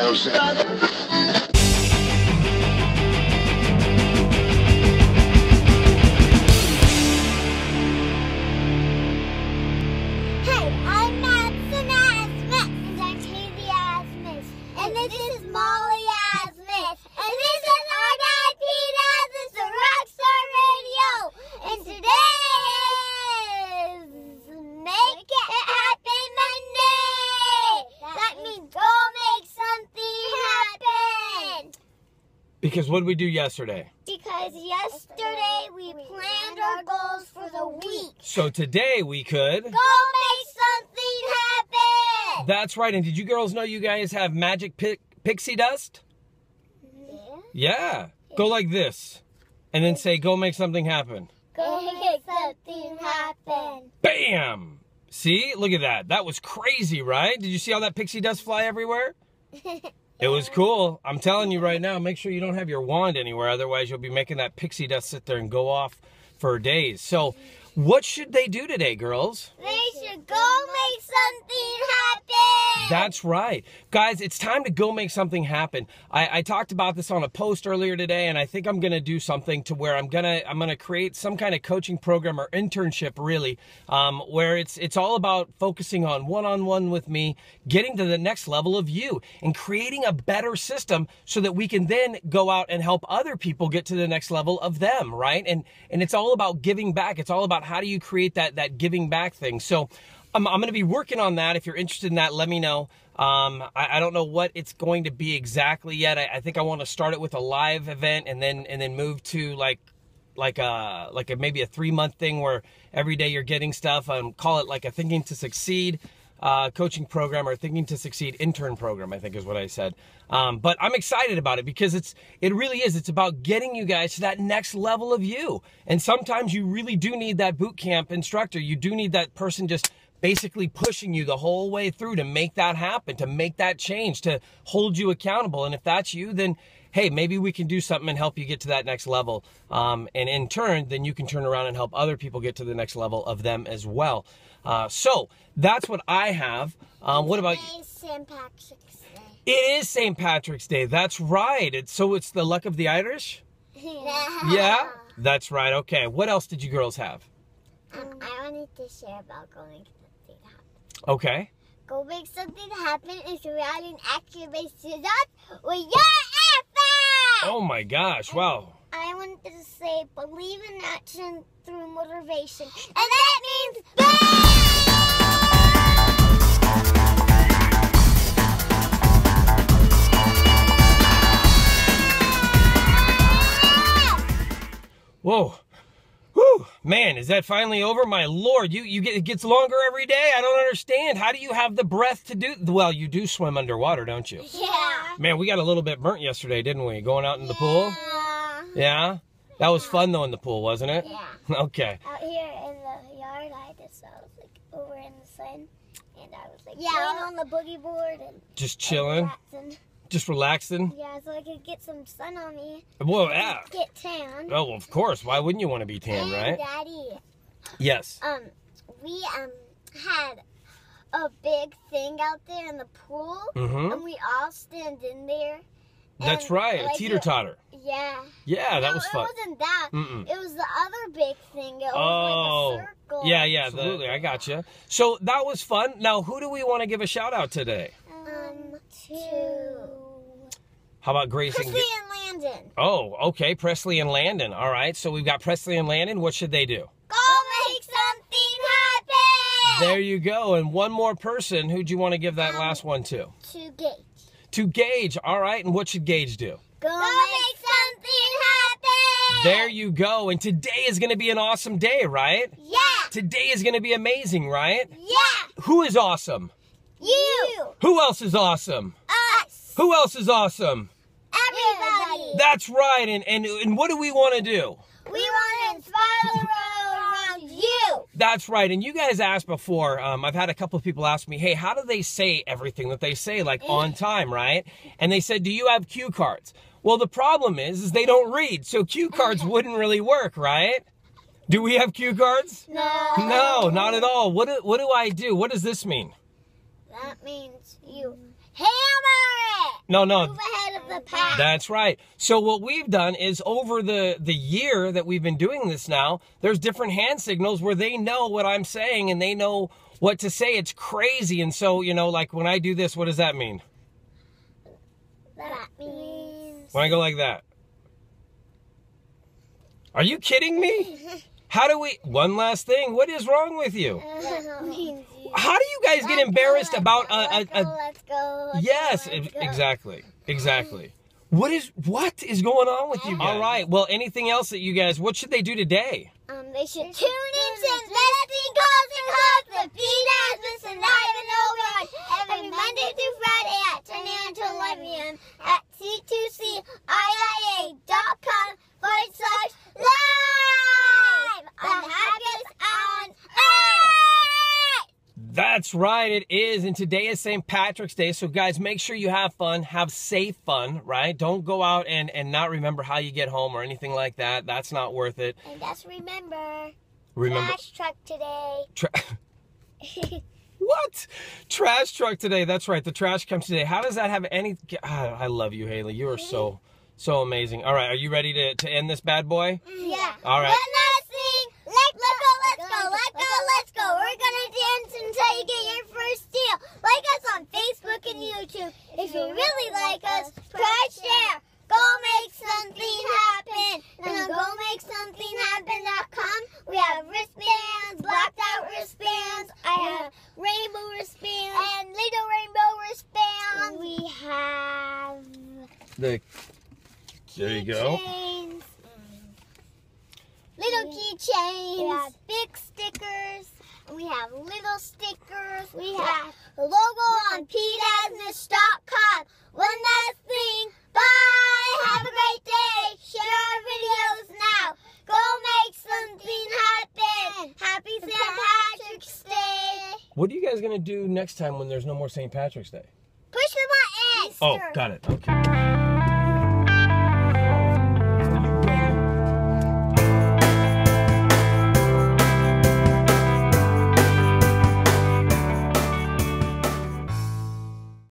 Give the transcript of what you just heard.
I'm Madisen Asmus. And I'm Hailey Asmus. And this is Molly Asmus. And this is our dad, Pete Asmus, the Rockstar Radio. And today is Make It Happen Monday. That means go make something happen. Because what did we do yesterday? Because yesterday we planned our goals for the week. So today we could... go! That's right, and did you girls know you guys have magic pixie dust? Yeah. Go like this, and then say, go make something happen. Go make something happen. Bam! See? Look at that. That was crazy, right? Did you see all that pixie dust fly everywhere? It was cool. I'm telling you right now, make sure you don't have your wand anywhere, otherwise you'll be making that pixie dust sit there and go off for days. So, what should they do today, girls? They should go make something happen. That's right. Guys, it's time to go make something happen. I talked about this on a post earlier today, and I think I'm going to do something to where I'm going to create some kind of coaching program or internship, really, where it's all about focusing on one-on-one with me, getting to the next level of you, and creating a better system so that we can then go out and help other people get to the next level of them, right? And it's all about giving back. It's all about how do you create that giving back thing. So I'm going to be working on that. If you're interested in that, let me know. I don't know what it's going to be exactly yet. I think I want to start it with a live event and then move to like a maybe a 3-month thing where every day you're getting stuff. Call it like a Thinking to Succeed coaching program or Thinking to Succeed intern program, I think is what I said. But I'm excited about it because it's about getting you guys to that next level of you. And sometimes you really do need that boot camp instructor. You do need that person just basically pushing you the whole way through to make that happen, to make that change, to hold you accountable. And if that's you, then hey, maybe we can do something and help you get to that next level. And in turn, then you can turn around and help other people get to the next level of them as well. So that's what I have. What about you? St. Patrick's Day. It is St. Patrick's Day. That's right. So it's the luck of the Irish? Yeah, that's right. Okay. What else did you girls have? I wanted to share about going to the thing happen. Okay. Go make something happen is around an action based up with your effort. Oh my gosh, wow. I wanted to say believe in action through motivation. And that means BAM! Whoa. Whew. Man, is that finally over? My Lord, it gets longer every day. I don't understand. How do you have the breath to do? Well, you do swim underwater, don't you? Yeah. Man, we got a little bit burnt yesterday, didn't we? Going out in the pool? Yeah? That was fun, though, in the pool, wasn't it? Yeah. Okay. Out here in the yard, I was, like, over in the sun, and I was, like, playing on the boogie board. And just chilling? And just relaxing? Yeah, so I could get some sun on me. Well, yeah. Get tan. Oh, of course. Why wouldn't you want to be tan, right? Daddy. Yes. We had a big thing out there in the pool, and we all stand in there. That's right, like a teeter-totter. Yeah. Yeah, that was fun. It wasn't that. It was the other big thing. It was like a circle. Yeah, yeah, absolutely. I got you. So that was fun. Now, who do we want to give a shout-out today? How about Grace and Presley and Landon? Oh, okay, Presley and Landon. All right, so we've got Presley and Landon. What should they do? Go make something happen! There you go. And one more person. Who'd you want to give that last one to? To Gage. To Gage. All right, and what should Gage do? Go make something happen! There you go. And today is going to be an awesome day, right? Yeah! Today is going to be amazing, right? Yeah! Who is awesome? You! Who else is awesome? Who else is awesome? Everybody. That's right. And what do we want to do? We want to inspire the world around you. That's right. And you guys asked before, I've had a couple of people ask me, hey, how do they say everything that they say, like on time, right? And they said, do you have cue cards? Well, the problem is they don't read. So cue cards wouldn't really work, right? Do we have cue cards? No. No, not at all. What do I do? What does this mean? That means you... Hammer it! No. Move ahead of the pack. That's right. So what we've done is over the year that we've been doing this now, there's different hand signals where they know what I'm saying and they know what to say. It's crazy. And so, you know, like when I do this, what does that mean? That means... When I go like that. Are you kidding me? How do we... One last thing. What is wrong with you? How do you guys get embarrassed about a... Yes, exactly. Exactly. What is going on with you guys? All right. Well, anything else that you guys... What should they do today? They should tune in to Investing Calls and Hugs with Pete Asmus and Ivan O'Brien every Monday through Friday at 10 a.m. to 11 a.m. at c2creia.com/live. I'm the happiest on earth. That's right, it is. And today is St. Patrick's Day. So guys, make sure you have fun, have safe fun, right? Don't go out and not remember how you get home or anything like that. That's not worth it. And just remember. Trash truck today. What? Trash truck today. That's right. The trash comes today. How does that have any... God, I love you, Hailey. You are so amazing. All right. Are you ready to end this bad boy? Yeah. All right. Let's go. We're going to dance until you get your first deal. Like us on Facebook and YouTube. If you really like us, press share. Go make something happen. And on gomakesomethinghappen.com, we have wristbands, blacked out wristbands. I have rainbow wristbands. And little rainbow wristbands. We have... There you go. Chains. Little keychains. We have big stickers. We have little stickers. We have a logo on pdadmiss.com. One last thing. Bye. Have a great day. Share our videos now. Go make something happen. Happy St. Patrick's Day. What are you guys going to do next time when there's no more St. Patrick's Day? Push the button. Easter. Oh, got it. Okay.